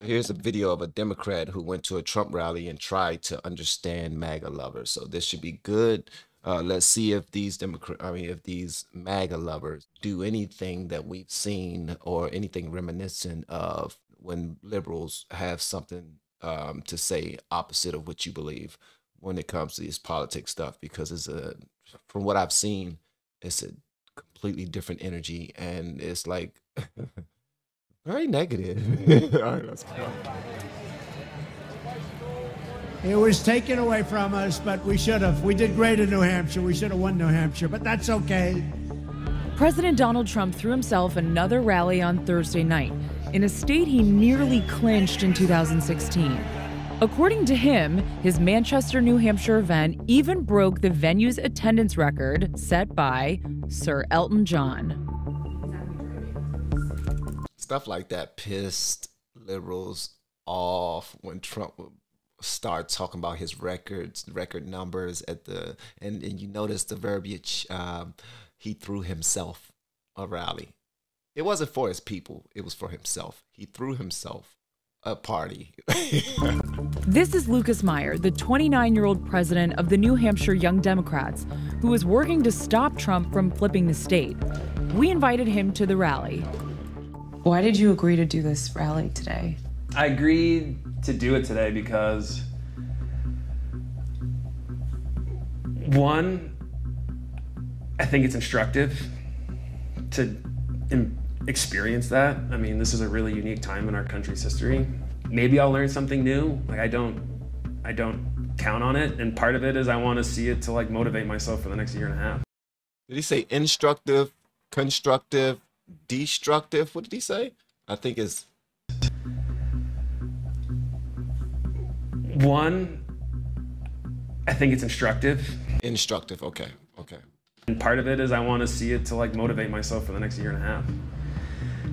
Here's a video of a Democrat who went to a Trump rally and tried to understand MAGA lovers. So this should be good. Let's see if these MAGA lovers do anything that we've seen or anything reminiscent of when liberals have something to say opposite of what you believe when it comes to this politics stuff, because it's from what I've seen, it's a completely different energy, and it's like very negative. All right, that's cool. It was taken away from us, but we should have. We did great in New Hampshire. We should have won New Hampshire, but that's okay. President Donald Trump threw himself another rally on Thursday night in a state he nearly clinched in 2016. According to him, his Manchester, New Hampshire event even broke the venue's attendance record set by Sir Elton John. Stuff like that pissed liberals off when Trump would start talking about his record numbers at the, and you notice the verbiage, he threw himself a rally. It wasn't for his people, it was for himself. He threw himself a party. This is Lucas Meyer, the 29-year-old president of the New Hampshire Young Democrats, who is working to stop Trump from flipping the state. We invited him to the rally. Why did you agree to do this rally today? I agreed to do it today because, one, I think it's instructive to experience that. I mean, this is a really unique time in our country's history. Maybe I'll learn something new. Like I don't count on it. And part of it is I want to see it to like motivate myself for the next year and a half. Did he say instructive, constructive, destructive? What did he say? I think it's one. I think it's instructive. Instructive. Okay. Okay. And part of it is I want to see it to like motivate myself for the next year and a half,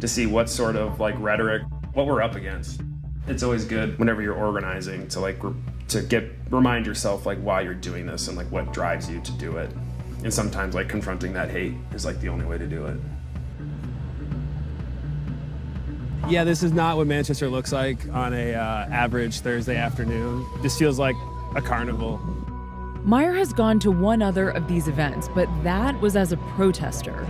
to see what sort of like rhetoric, what we're up against. It's always good whenever you're organizing to like remind yourself like why you're doing this and like what drives you to do it. And sometimes like confronting that hate is like the only way to do it. Yeah, this is not what Manchester looks like on a average Thursday afternoon. This feels like a carnival. Meyer has gone to one other of these events, but that was as a protester.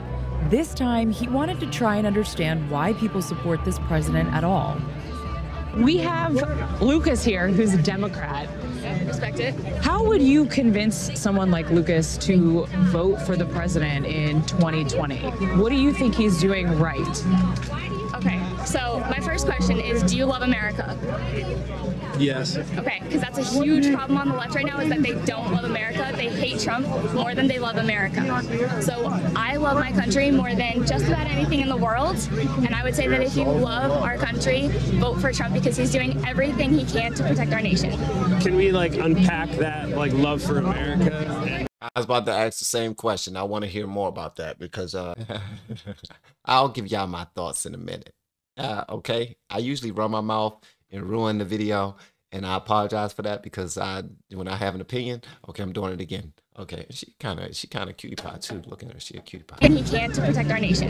This time, he wanted to try and understand why people support this president at all. We have Lucas here, who's a Democrat. I respect it. How would you convince someone like Lucas to vote for the president in 2020? What do you think he's doing right? Okay, so my first question is, do you love America? Yes. Okay, because that's a huge problem on the left right now, is that they don't love America. They hate Trump more than they love America. So I love my country more than just about anything in the world. And I would say that if you love our country, vote for Trump, because he's doing everything he can to protect our nation. Can we like unpack that like love for America? I was about to ask the same question. I want to hear more about that, because I'll give y'all my thoughts in a minute. Okay, I usually run my mouth and ruin the video, and I apologize for that, because when I have an opinion, okay, I'm doing it again. Okay, she kind of cutie pie too. Look at her, she a cutie pie. And he can to protect our nation.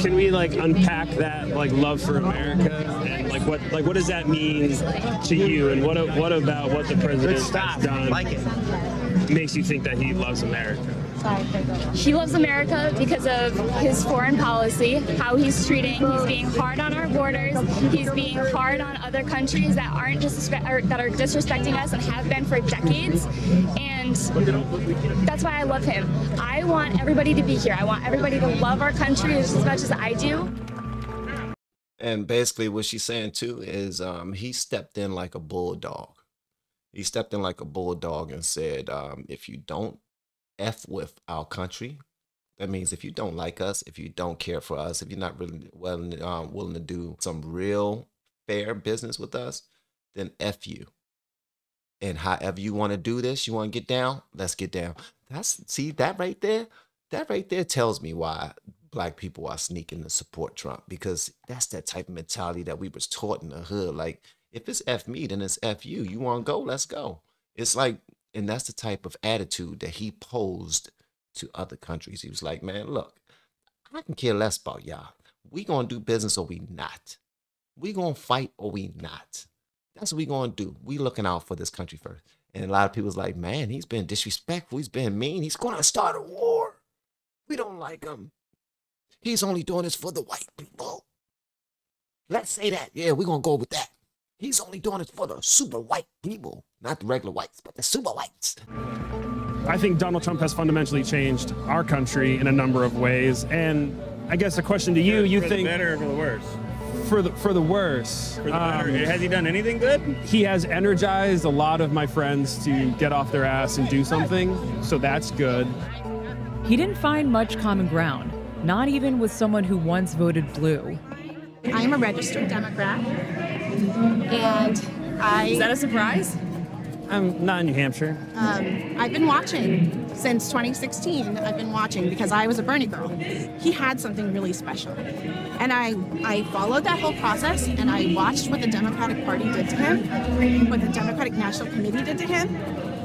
Can we like unpack that like love for America and like what does that mean to you, and what about what the president has done makes you think that he loves America? He loves America because of his foreign policy, how he's treating, he's being hard on our borders, he's being hard on other countries that aren't that are disrespecting us and have been for decades, and that's why I love him. I want everybody to be here. I want everybody to love our country as much as I do. And basically what she's saying too is he stepped in like a bulldog. He stepped in like a bulldog and said, if you don't F with our country, that means if you don't like us, if you don't care for us, if you're not really willing to do some real fair business with us, then F you. And however you want to do this, you want to get down, let's get down. See, that right there tells me why black people are sneaking to support Trump, because that's that type of mentality that we was taught in the hood. Like, if it's F me, then it's F you. You want to go, let's go. It's like, and that's the type of attitude that he posed to other countries. He was like, man, look, I can care less about y'all. We gonna do business or we not. We gonna fight or we not. That's what we gonna do. We looking out for this country first. And a lot of people's like, man, he's been disrespectful. He's been mean. He's gonna start a war. We don't like him. He's only doing this for the white people. Let's say that. Yeah, we're gonna go with that. He's only doing it for the super white people, not the regular whites, but the super whites. I think Donald Trump has fundamentally changed our country in a number of ways, and I guess a question to you: you think for the better or for the worse? For the worse. For the better. Has he done anything good? He has energized a lot of my friends to get off their ass and do something, so that's good. He didn't find much common ground, not even with someone who once voted blue. I'm a registered Democrat. And is that a surprise? I'm not in New Hampshire. I've been watching since 2016. I've been watching because I was a Bernie girl. He had something really special. And I followed that whole process, and I watched what the Democratic Party did to him, what the Democratic National Committee did to him,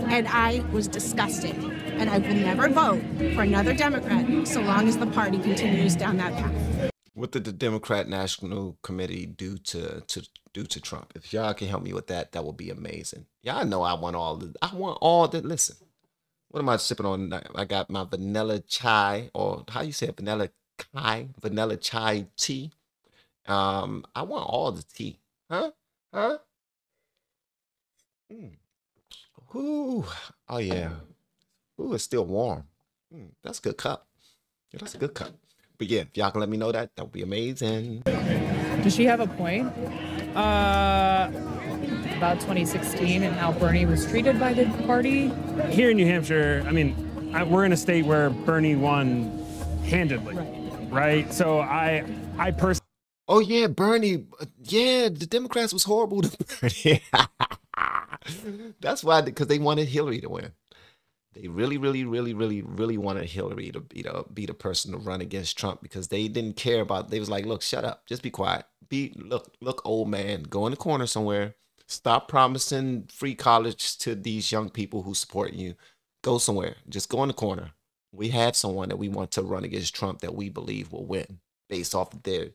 and I was disgusted. And I will never vote for another Democrat so long as the party continues down that path. What did the Democrat National Committee do to Trump? If y'all can help me with that, that would be amazing. Y'all know I want all the, listen, what am I sipping on? I got my vanilla chai, or how you say it? Vanilla chai tea. I want all the tea. Ooh, oh yeah. Ooh, it's still warm. That's a good cup. Yeah, that's a good cup. But yeah, if y'all can let me know that, that would be amazing. Does she have a point? About 2016 and how Bernie was treated by the party? Here in New Hampshire, I mean, we're in a state where Bernie won handedly, right? So I personally... Oh yeah, Bernie. Yeah, the Democrats was horrible to Bernie. That's why, because they wanted Hillary to win. They really wanted Hillary to be the person to run against Trump, because they didn't care about, they was like, look, shut up. Just be quiet. Look, old man, go in the corner somewhere. Stop promising free college to these young people who support you. Go somewhere. Just go in the corner. We have someone that we want to run against Trump that we believe will win based off of their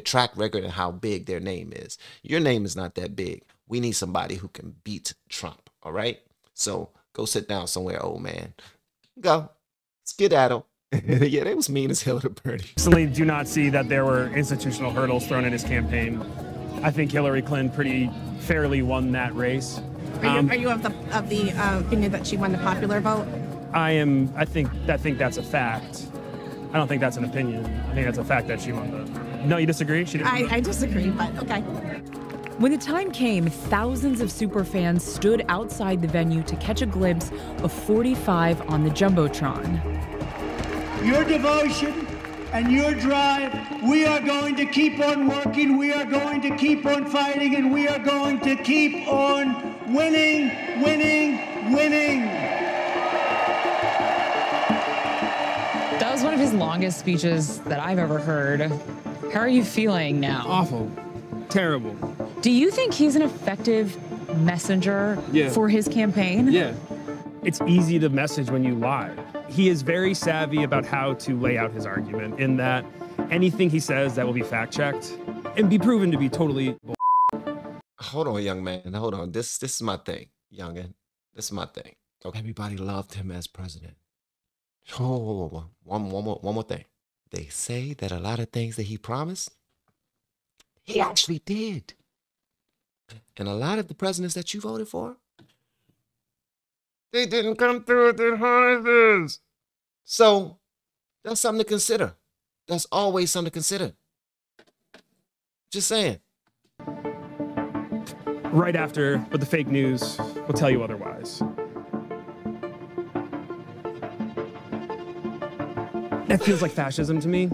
track record and how big their name is. Your name is not that big. We need somebody who can beat Trump. All right. So go sit down somewhere, old man. Go. Skedaddle. Yeah, they was mean as hell to Bernie. Personally, do not see that there were institutional hurdles thrown in his campaign. I think Hillary Clinton pretty fairly won that race. Are you of the opinion that she won the popular vote? I am. I think that's a fact. I don't think that's an opinion. I think that's a fact that she won the. No, you disagree? She didn't. I disagree, but okay. When the time came, thousands of superfans stood outside the venue to catch a glimpse of 45 on the Jumbotron. Your devotion and your drive, we are going to keep on working, we are going to keep on fighting, and we are going to keep on winning, winning, winning. That was one of his longest speeches that I've ever heard. How are you feeling now? Awful. Terrible. Do you think he's an effective messenger for his campaign? Yeah. It's easy to message when you lie. He is very savvy about how to lay out his argument, in that anything he says that will be fact-checked and be proven to be totally bull. Hold on, young man. Hold on. This is my thing, youngin. This is my thing. Okay. Everybody loved him as president. Oh, one more thing. They say that a lot of things that he promised, he actually did. And a lot of the presidents that you voted for, they didn't come through with their promises. So that's something to consider. That's always something to consider. Just saying. Right after, but the fake news will tell you otherwise. That feels like fascism to me.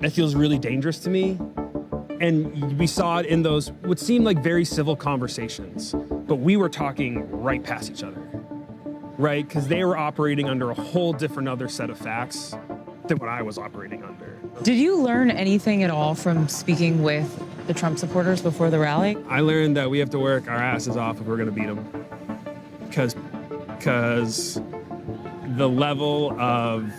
That feels really dangerous to me. And we saw it in those, what seemed like very civil conversations, but we were talking right past each other, right? Because they were operating under a whole different other set of facts than what I was operating under. Did you learn anything at all from speaking with the Trump supporters before the rally? I learned that we have to work our asses off if we're going to beat them, because the level of,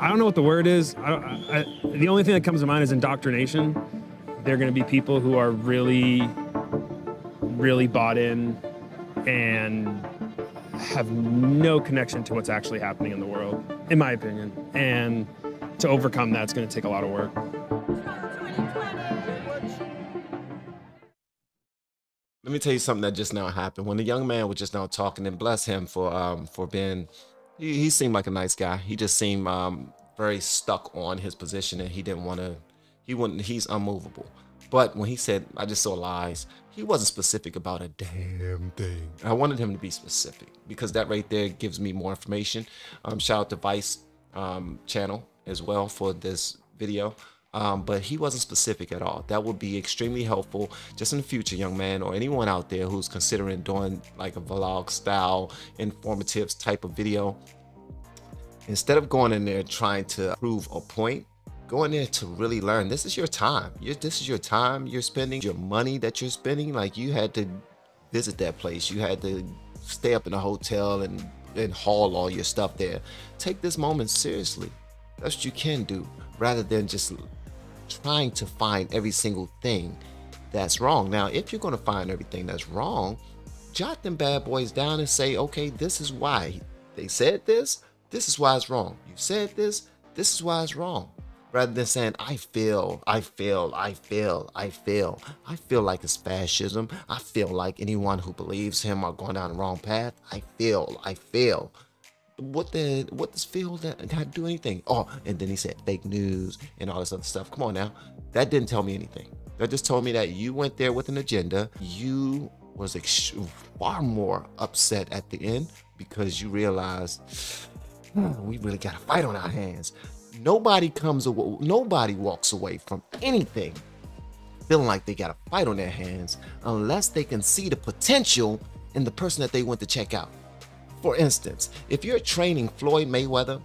I don't know what the word is. The only thing that comes to mind is indoctrination. They're going to be people who are really, really bought in and have no connection to what's actually happening in the world, in my opinion. And to overcome that's going to take a lot of work. Let me tell you something that just now happened. When the young man was just now talking, and bless him for being, he seemed like a nice guy. He just seemed very stuck on his position, and he didn't want to, he's unmovable. But when he said, I just saw lies, he wasn't specific about a damn thing. I wanted him to be specific because that right there gives me more information. Shout out to VICE channel as well for this video. But he wasn't specific at all. That would be extremely helpful just in the future, young man, or anyone out there who's considering doing like a vlog style, informative type of video. Instead of going in there trying to prove a point, go in there to really learn. This is your time. This is your time you're spending, your money that you're spending. Like, you had to visit that place. You had to stay up in a hotel and haul all your stuff there. Take this moment seriously. That's what you can do, rather than just trying to find every single thing that's wrong. Now, if you're going to find everything that's wrong, jot them bad boys down and say, okay, this is why they said this. This is why it's wrong. You said this. This is why it's wrong. Rather than saying, I feel, I feel, I feel, I feel. I feel like it's fascism. I feel like anyone who believes him are going down the wrong path. I feel, I feel. What does feel that do anything? Oh, and then he said fake news and all this other stuff. Come on now. That didn't tell me anything. That just told me that you went there with an agenda. You was far more upset at the end because you realized, we really got a fight on our hands. Nobody walks away from anything feeling like they got a fight on their hands unless they can see the potential in the person that they went to check out. For instance, if you're training Floyd Mayweather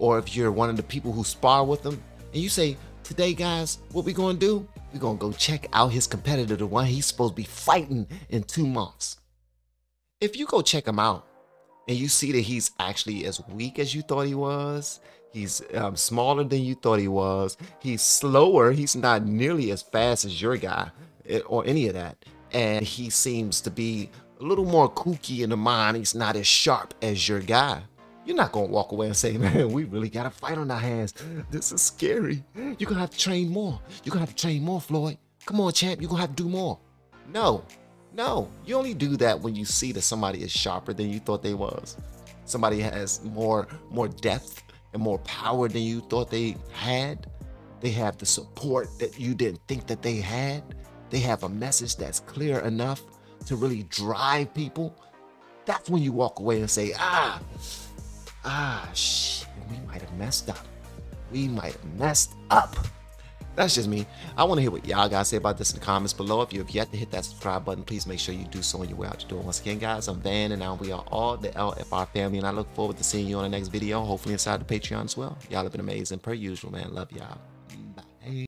or if you're one of the people who spar with them, and you say, today, guys, what we gonna do? We're gonna go check out his competitor, the one he's supposed to be fighting in 2 months. If you go check him out and you see that he's actually as weak as you thought he was, he's smaller than you thought he was, he's slower, he's not nearly as fast as your guy or any of that, and he seems to be a little more kooky in the mind, he's not as sharp as your guy, you're not going to walk away and say, man, we really got a fight on our hands. This is scary. You're going to have to train more. You're going to have to train more, Floyd. Come on, champ. You're going to have to do more. No, no. You only do that when you see that somebody is sharper than you thought they was. Somebody has more depth and more power than you thought they had. They have the support that you didn't think that they had. They have a message that's clear enough to really drive people. That's when you walk away and say, shit, we might have messed up. We might have messed up. That's just me. I want to hear what y'all guys say about this in the comments below. If you have yet to hit that subscribe button, please make sure you do so on your way out the door. Once again, guys, I'm Van, and we are all the LFR family, and I look forward to seeing you on the next video, hopefully inside the Patreon as well. Y'all have been amazing, per usual, man. Love y'all.